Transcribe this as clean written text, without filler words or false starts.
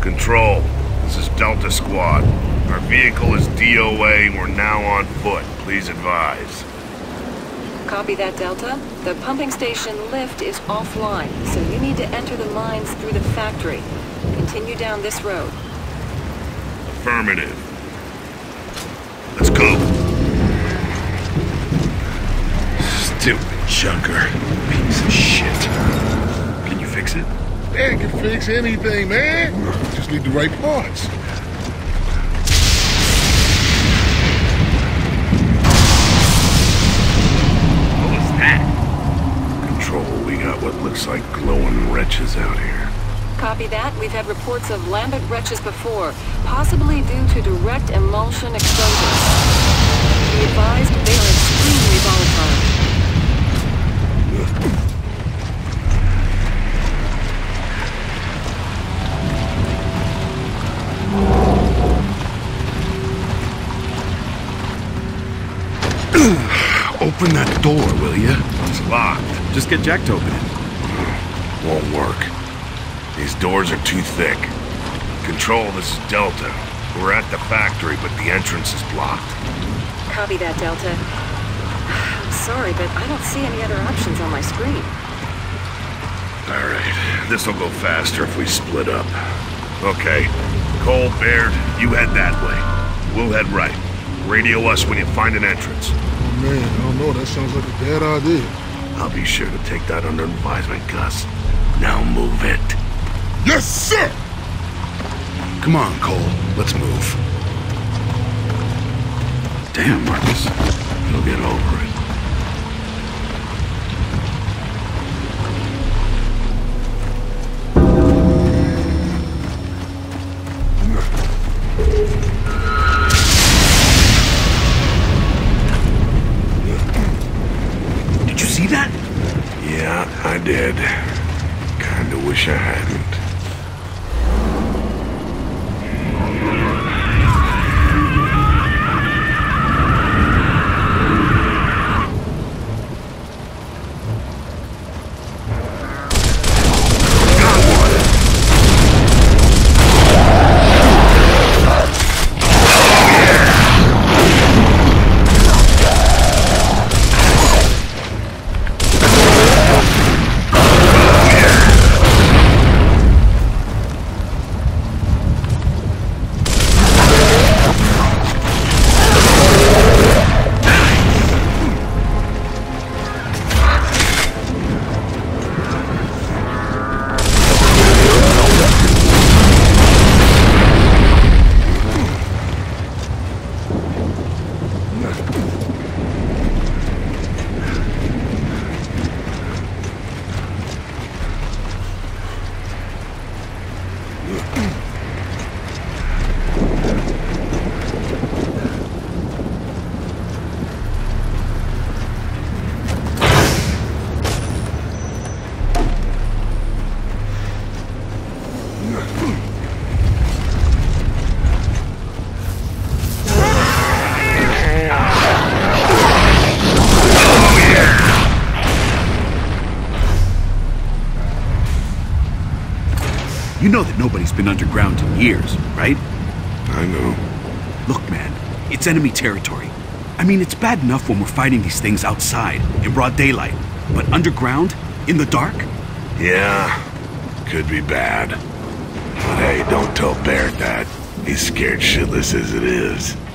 Control, this is Delta Squad. Our vehicle is DOA. We're now on foot. Please advise. Copy that, Delta. The pumping station lift is offline, so you need to enter the mines through the factory. Continue down this road. Affirmative. Let's go. Stupid junker. Piece of shit. Can you fix it? Man, can fix anything, man. Just need the right parts. What was that? Control, we got what looks like glowing wretches out here. Copy that. We've had reports of lambent wretches before, possibly due to direct emulsion exposure. Be advised, they are extremely volatile. Open that door, will you? It's locked. Just get Jack to open it. Won't work. These doors are too thick. Control, this is Delta. We're at the factory, but the entrance is blocked. Copy that, Delta. I'm sorry, but I don't see any other options on my screen. Alright, this'll go faster if we split up. Okay. Cole, Baird, you head that way. We'll head right. Radio us when you find an entrance. Oh man, I don't know. That sounds like a bad idea. I'll be sure to take that under advisement, Gus. Now move it. Yes, sir! Come on, Cole. Let's move. Damn, Marcus. He'll get over it. Did you see that? Yeah, I did. Kinda wish I hadn't. You know that nobody's been underground in years, right? I know. Look, man, it's enemy territory. I mean, it's bad enough when we're fighting these things outside, in broad daylight. But underground? In the dark? Yeah, could be bad. But hey, don't tell Baird that. He's scared shitless as it is.